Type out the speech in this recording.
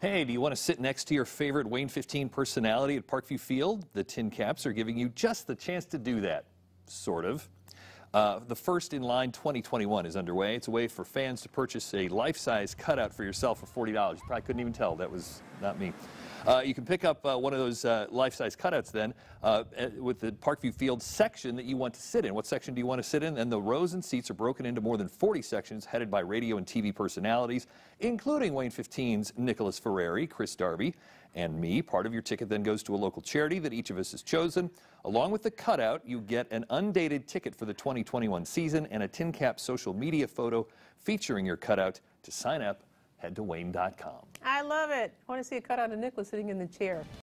Hey, do you want to sit next to your favorite WANE 15 personality at Parkview Field? The TinCaps are giving you just the chance to do that, sort of. The First in Line 2021 is underway. It's a way for fans to purchase a life-size cutout for yourself for $40. You probably couldn't even tell. That was not me. You can pick up one of those life-size cutouts then with the Parkview Field section that you want to sit in. What section do you want to sit in? And the rows and seats are broken into more than 40 sections headed by radio and TV personalities, including WANE 15's Nicholas Ferrari, Chris Darby, and me. Part of your ticket then goes to a local charity that each of us has chosen. Along with the cutout, you get an undated ticket for the 2021 season and a TinCap social media photo featuring your cutout. To sign up, head to Wayne.com. I love it. I want to see a cutout of Nicholas sitting in the chair.